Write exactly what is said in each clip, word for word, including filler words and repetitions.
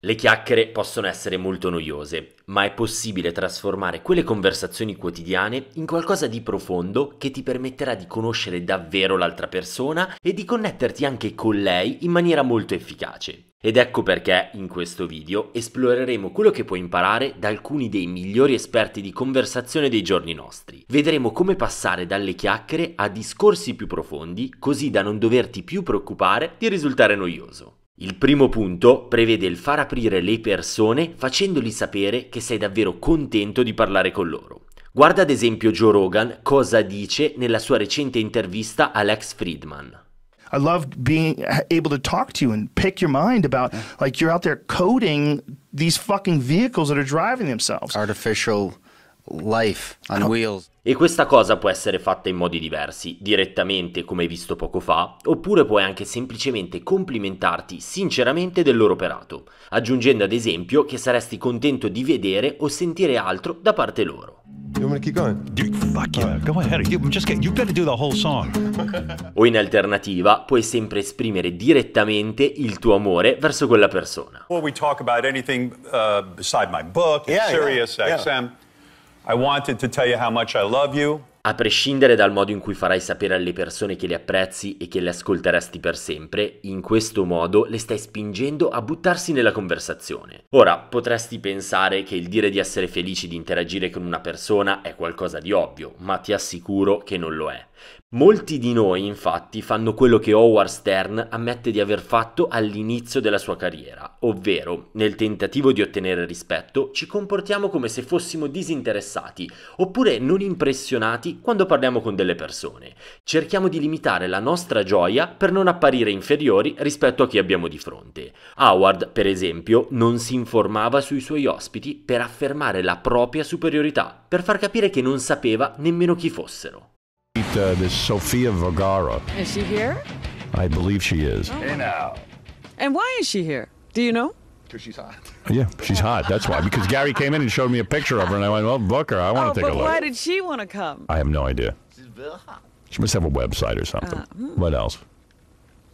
Le chiacchiere possono essere molto noiose, ma è possibile trasformare quelle conversazioni quotidiane in qualcosa di profondo che ti permetterà di conoscere davvero l'altra persona e di connetterti anche con lei in maniera molto efficace. Ed ecco perché in questo video esploreremo quello che puoi imparare da alcuni dei migliori esperti di conversazione dei giorni nostri. Vedremo come passare dalle chiacchiere a discorsi più profondi, così da non doverti più preoccupare di risultare noioso. Il primo punto prevede il far aprire le persone facendogli sapere che sei davvero contento di parlare con loro. Guarda ad esempio Joe Rogan cosa dice nella sua recente intervista a Lex Friedman. I love being able to talk to you and pick your mind about, like, you're out there coding these fucking vehicles that are driving themselves. Artificial life on wheels. E questa cosa può essere fatta in modi diversi, direttamente come hai visto poco fa, oppure puoi anche semplicemente complimentarti sinceramente del loro operato, aggiungendo ad esempio che saresti contento di vedere o sentire altro da parte loro. O in alternativa puoi sempre esprimere direttamente il tuo amore verso quella persona. I wanted to tell you how much I love you. A prescindere dal modo in cui farai sapere alle persone che le apprezzi e che le ascolteresti per sempre, in questo modo le stai spingendo a buttarsi nella conversazione. Ora, potresti pensare che il dire di essere felici di interagire con una persona è qualcosa di ovvio, ma ti assicuro che non lo è. Molti di noi, infatti, fanno quello che Howard Stern ammette di aver fatto all'inizio della sua carriera, ovvero, nel tentativo di ottenere rispetto, ci comportiamo come se fossimo disinteressati, oppure non impressionati quando parliamo con delle persone. Cerchiamo di limitare la nostra gioia per non apparire inferiori rispetto a chi abbiamo di fronte. Howard, per esempio, non si informava sui suoi ospiti per affermare la propria superiorità, per far capire che non sapeva nemmeno chi fossero. Uh, this Sofia Vergara. Is she here? I believe she is. Oh. Hey now. And why is she here? Do you know? Because she's hot. Yeah, she's hot. That's why. Because Gary came in and showed me a picture of her, and I went, "Well, book her. I want to oh, take a look." But why did she want to come? I have no idea. She's very hot. She must have a website or something. Uh, hmm. What else?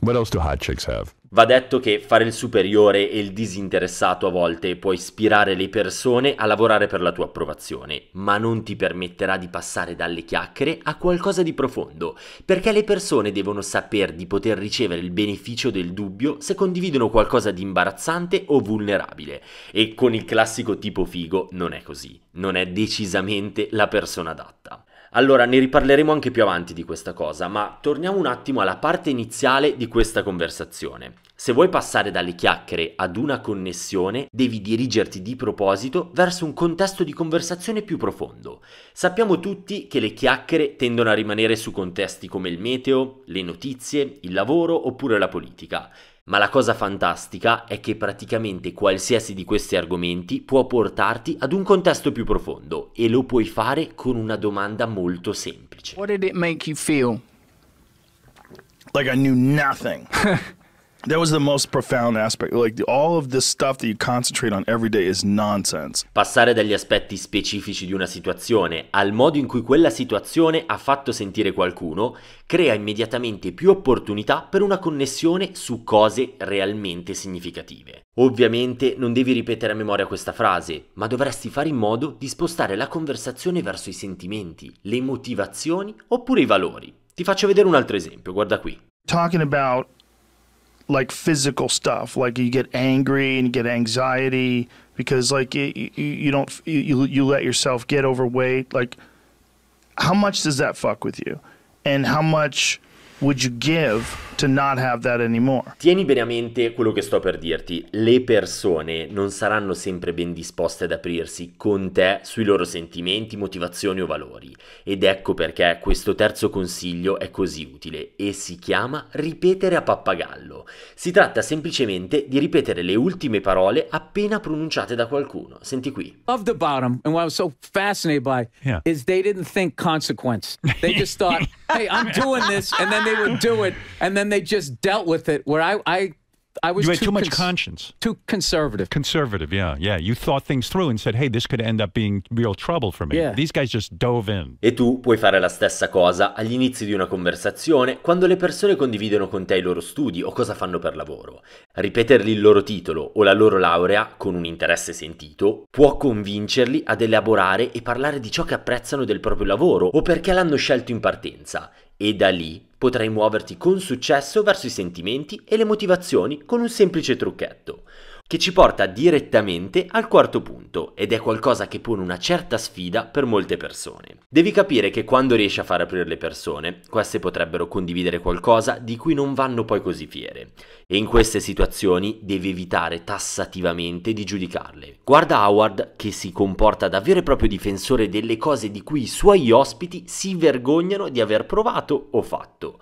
What else do hot chicks have? Va detto che fare il superiore e il disinteressato a volte può ispirare le persone a lavorare per la tua approvazione, ma non ti permetterà di passare dalle chiacchiere a qualcosa di profondo, perché le persone devono saper di poter ricevere il beneficio del dubbio se condividono qualcosa di imbarazzante o vulnerabile, e con il classico tipo figo non è così, non è decisamente la persona adatta. Allora, ne riparleremo anche più avanti di questa cosa, ma torniamo un attimo alla parte iniziale di questa conversazione. Se vuoi passare dalle chiacchiere ad una connessione, devi dirigerti di proposito verso un contesto di conversazione più profondo. Sappiamo tutti che le chiacchiere tendono a rimanere su contesti come il meteo, le notizie, il lavoro oppure la politica. Ma la cosa fantastica è che praticamente qualsiasi di questi argomenti può portarti ad un contesto più profondo e lo puoi fare con una domanda molto semplice. What did it make you feel? Like I knew nothing. That was the most profound aspect. Like all of this stuff that you concentrate on every day is nonsense. Passare dagli aspetti specifici di una situazione al modo in cui quella situazione ha fatto sentire qualcuno crea immediatamente più opportunità per una connessione su cose realmente significative. Ovviamente non devi ripetere a memoria questa frase, ma dovresti fare in modo di spostare la conversazione verso i sentimenti, le motivazioni oppure i valori. Ti faccio vedere un altro esempio, guarda qui. Talking about like physical stuff, like you get angry and you get anxiety because like you, you, you don't you, you let yourself get overweight, like how much does that fuck with you and how much would you give to not have that anymore? Tieni bene a mente quello che sto per dirti. Le persone non saranno sempre ben disposte ad aprirsi con te sui loro sentimenti, motivazioni o valori. Ed ecco perché questo terzo consiglio è così utile e si chiama ripetere a pappagallo. Si tratta semplicemente di ripetere le ultime parole appena pronunciate da qualcuno. Senti qui. Of the bottom and what I was so fascinated by yeah. is they didn't think consequence. They just thought, "Hey, I'm doing this," and then they would do it and then they just dealt with it where I, I I was you had too, too much conscience. Too conservative. Conservative, yeah, yeah. You thought things through and said, hey, this could end up being real trouble for me. Yeah. These guys just dove in. E tu puoi fare la stessa cosa agli inizi di una conversazione, quando le persone condividono con te i loro studi o cosa fanno per lavoro. Ripetergli il loro titolo o la loro laurea con un interesse sentito può convincerli ad elaborare e parlare di ciò che apprezzano del proprio lavoro o perché l'hanno scelto in partenza. E da lì potrai muoverti con successo verso i sentimenti e le motivazioni con un semplice trucchetto, che ci porta direttamente al quarto punto, ed è qualcosa che pone una certa sfida per molte persone. Devi capire che quando riesci a far aprire le persone, queste potrebbero condividere qualcosa di cui non vanno poi così fiere, e in queste situazioni devi evitare tassativamente di giudicarle. Guarda Howard, che si comporta da vero e proprio difensore delle cose di cui i suoi ospiti si vergognano di aver provato o fatto.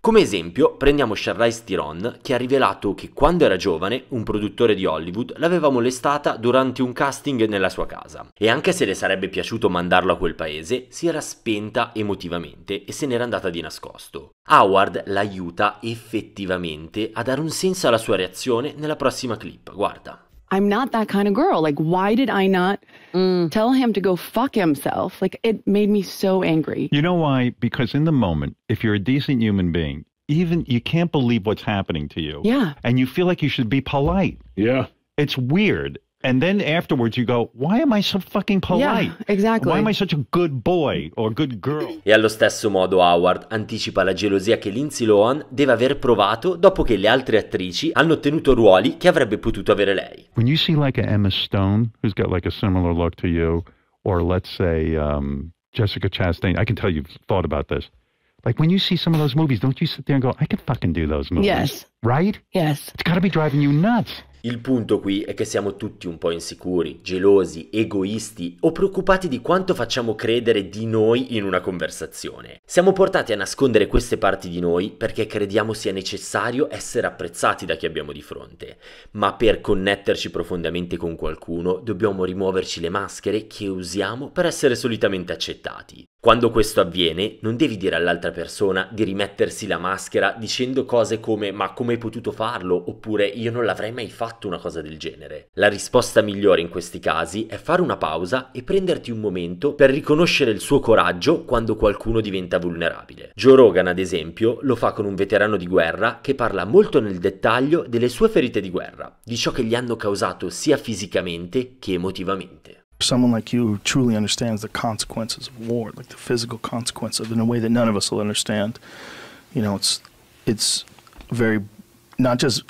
Come esempio, prendiamo Charlize Theron, che ha rivelato che quando era giovane un produttore di Hollywood l'aveva molestata durante un casting nella sua casa. E anche se le sarebbe piaciuto mandarlo a quel paese, si era spenta emotivamente e se n'era andata di nascosto. Howard l'aiuta effettivamente a dare un senso alla sua reazione nella prossima clip, guarda. I'm not that kind of girl. Like, why did I not mm. tell him to go fuck himself? Like, it made me so angry. You know why? Because in the moment, if you're a decent human being, even you can't believe what's happening to you. Yeah. And you feel like you should be polite. Yeah. It's weird. And then afterwards you go, why am I so fucking polite? Yeah, exactly. Why am I such a good boy or good girl? E allo stesso modo Howard anticipa la gelosia che Lindsay Lohan deve aver provato dopo che le altre attrici hanno ottenuto ruoli che avrebbe potuto avere lei. When you see like a Emma Stone who's got like a similar look to you, or let's say um, Jessica Chastain, I can tell you've thought about this. Like, when you see some of those movies, don't you sit there and go, I could fucking do those movies? Yes. Right? Yes. It's gotta be driving you nuts. Il punto qui è che siamo tutti un po' insicuri, gelosi, egoisti o preoccupati di quanto facciamo credere di noi in una conversazione. Siamo portati a nascondere queste parti di noi perché crediamo sia necessario essere apprezzati da chi abbiamo di fronte. Ma per connetterci profondamente con qualcuno dobbiamo rimuoverci le maschere che usiamo per essere solitamente accettati. Quando questo avviene, non devi dire all'altra persona di rimettersi la maschera dicendo cose come «ma come hai potuto farlo?» oppure «io non l'avrei mai fatto una cosa del genere». La risposta migliore in questi casi è fare una pausa e prenderti un momento per riconoscere il suo coraggio quando qualcuno diventa vulnerabile. Joe Rogan, ad esempio, lo fa con un veterano di guerra che parla molto nel dettaglio delle sue ferite di guerra, di ciò che gli hanno causato sia fisicamente che emotivamente. Someone like you who truly understands the consequences of war, like the physical consequence of it in a way that none of us will understand. You know, it's it's very not just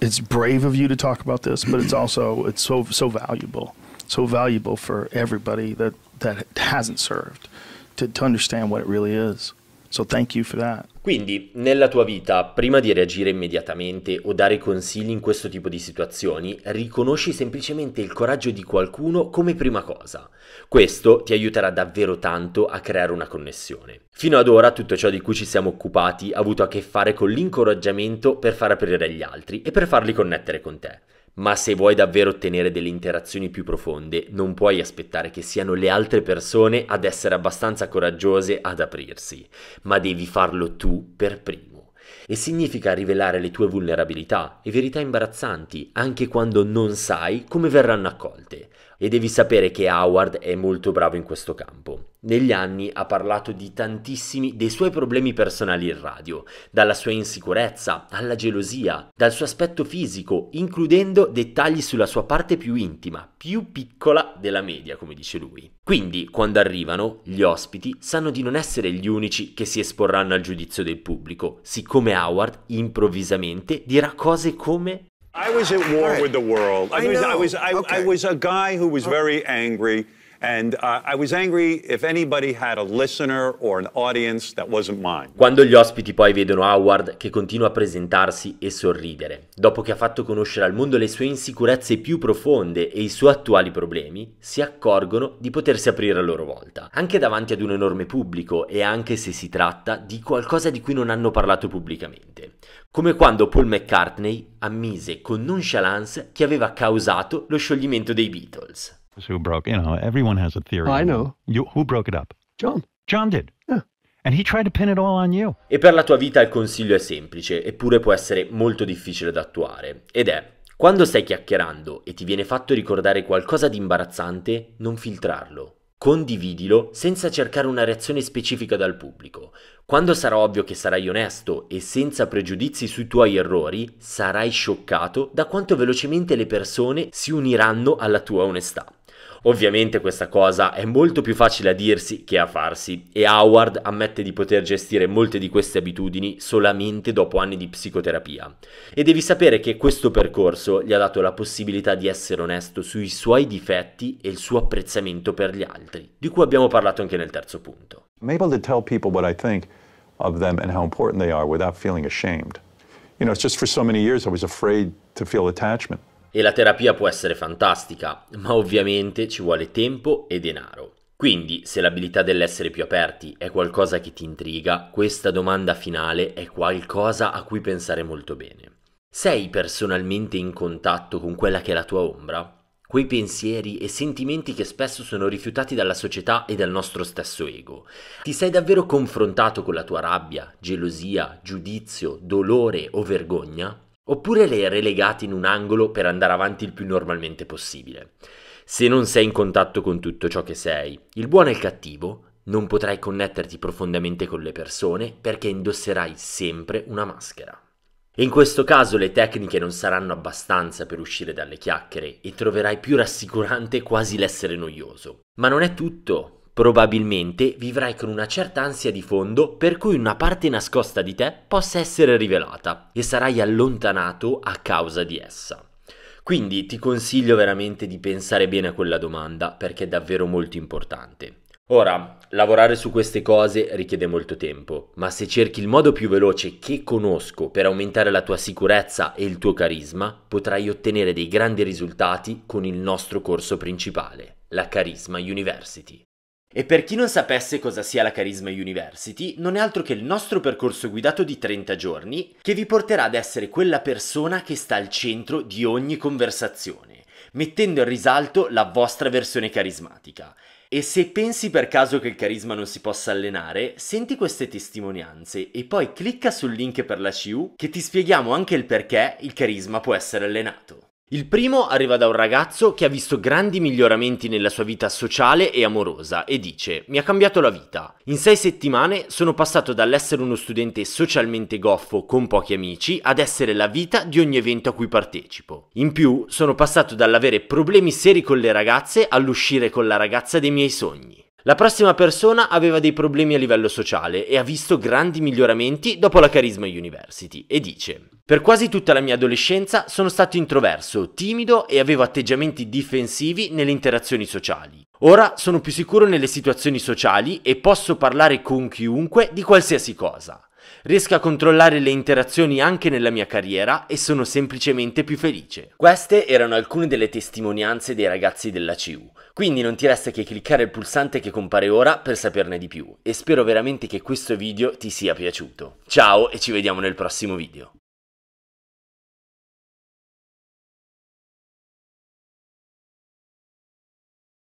it's brave of you to talk about this, but it's also it's so so valuable, so valuable for everybody that that hasn't served to to understand what it really is. So thank you for that. Quindi, nella tua vita, prima di reagire immediatamente o dare consigli in questo tipo di situazioni, riconosci semplicemente il coraggio di qualcuno come prima cosa. Questo ti aiuterà davvero tanto a creare una connessione. Fino ad ora tutto ciò di cui ci siamo occupati ha avuto a che fare con l'incoraggiamento per far aprire gli altri e per farli connettere con te. Ma se vuoi davvero ottenere delle interazioni più profonde, non puoi aspettare che siano le altre persone ad essere abbastanza coraggiose ad aprirsi, ma devi farlo tu per primo. E significa rivelare le tue vulnerabilità e verità imbarazzanti, anche quando non sai come verranno accolte. E devi sapere che Howard è molto bravo in questo campo. Negli anni ha parlato di tantissimi dei suoi problemi personali in radio, dalla sua insicurezza alla gelosia, dal suo aspetto fisico, includendo dettagli sulla sua parte più intima, più piccola della media, come dice lui. Quindi, quando arrivano, gli ospiti sanno di non essere gli unici che si esporranno al giudizio del pubblico, siccome Howard improvvisamente dirà cose come I was at war right. with the world. I, I, was, I, was, I, okay. I was a guy who was very angry, and uh, I was angry if anybody had a listener or an audience that wasn't mine. Quando gli ospiti poi vedono Howard che continua a presentarsi e sorridere, dopo che ha fatto conoscere al mondo le sue insicurezze più profonde e i suoi attuali problemi, si accorgono di potersi aprire a loro volta, anche davanti ad un enorme pubblico e anche se si tratta di qualcosa di cui non hanno parlato pubblicamente. Come quando Paul McCartney ammise con nonchalance che aveva causato lo scioglimento dei Beatles. Who broke, you know, everyone has a theory. I know. You, who broke it up? John. John did. Yeah. And he tried to pin it all on you. E per la tua vita il consiglio è semplice, eppure può essere molto difficile da attuare, ed è: quando stai chiacchierando e ti viene fatto ricordare qualcosa di imbarazzante, non filtrarlo. Condividilo senza cercare una reazione specifica dal pubblico. Quando sarà ovvio che sarai onesto e senza pregiudizi sui tuoi errori, sarai scioccato da quanto velocemente le persone si uniranno alla tua onestà. Ovviamente questa cosa è molto più facile a dirsi che a farsi, e Howard ammette di poter gestire molte di queste abitudini solamente dopo anni di psicoterapia. E devi sapere che questo percorso gli ha dato la possibilità di essere onesto sui suoi difetti e il suo apprezzamento per gli altri, di cui abbiamo parlato anche nel terzo punto. I'm able to tell people what I think of them and how important they are without feeling ashamed. You know, it's just for so many years I was afraid to feel attachment. E la terapia può essere fantastica, ma ovviamente ci vuole tempo e denaro. Quindi, se l'abilità dell'essere più aperti è qualcosa che ti intriga, questa domanda finale è qualcosa a cui pensare molto bene. Sei personalmente in contatto con quella che è la tua ombra? Quei pensieri e sentimenti che spesso sono rifiutati dalla società e dal nostro stesso ego. Ti sei davvero confrontato con la tua rabbia, gelosia, giudizio, dolore o vergogna? Oppure le relegate in un angolo per andare avanti il più normalmente possibile. Se non sei in contatto con tutto ciò che sei, il buono e il cattivo, non potrai connetterti profondamente con le persone perché indosserai sempre una maschera. E in questo caso le tecniche non saranno abbastanza per uscire dalle chiacchiere e troverai più rassicurante quasi l'essere noioso. Ma non è tutto. Probabilmente vivrai con una certa ansia di fondo per cui una parte nascosta di te possa essere rivelata e sarai allontanato a causa di essa. Quindi ti consiglio veramente di pensare bene a quella domanda perché è davvero molto importante. Ora, lavorare su queste cose richiede molto tempo, ma se cerchi il modo più veloce che conosco per aumentare la tua sicurezza e il tuo carisma, potrai ottenere dei grandi risultati con il nostro corso principale, la Carisma University. E per chi non sapesse cosa sia la Carisma University, non è altro che il nostro percorso guidato di trenta giorni che vi porterà ad essere quella persona che sta al centro di ogni conversazione, mettendo in risalto la vostra versione carismatica. E se pensi per caso che il carisma non si possa allenare, senti queste testimonianze e poi clicca sul link per la C U che ti spieghiamo anche il perché il carisma può essere allenato. Il primo arriva da un ragazzo che ha visto grandi miglioramenti nella sua vita sociale e amorosa e dice: mi ha cambiato la vita. In sei settimane sono passato dall'essere uno studente socialmente goffo con pochi amici ad essere la vita di ogni evento a cui partecipo. In più sono passato dall'avere problemi seri con le ragazze all'uscire con la ragazza dei miei sogni. La prossima persona aveva dei problemi a livello sociale e ha visto grandi miglioramenti dopo la Carisma University e dice: per quasi tutta la mia adolescenza sono stato introverso, timido e avevo atteggiamenti difensivi nelle interazioni sociali. Ora sono più sicuro nelle situazioni sociali e posso parlare con chiunque di qualsiasi cosa. Riesco a controllare le interazioni anche nella mia carriera e sono semplicemente più felice. Queste erano alcune delle testimonianze dei ragazzi della C U, quindi non ti resta che cliccare il pulsante che compare ora per saperne di più e spero veramente che questo video ti sia piaciuto. Ciao e ci vediamo nel prossimo video.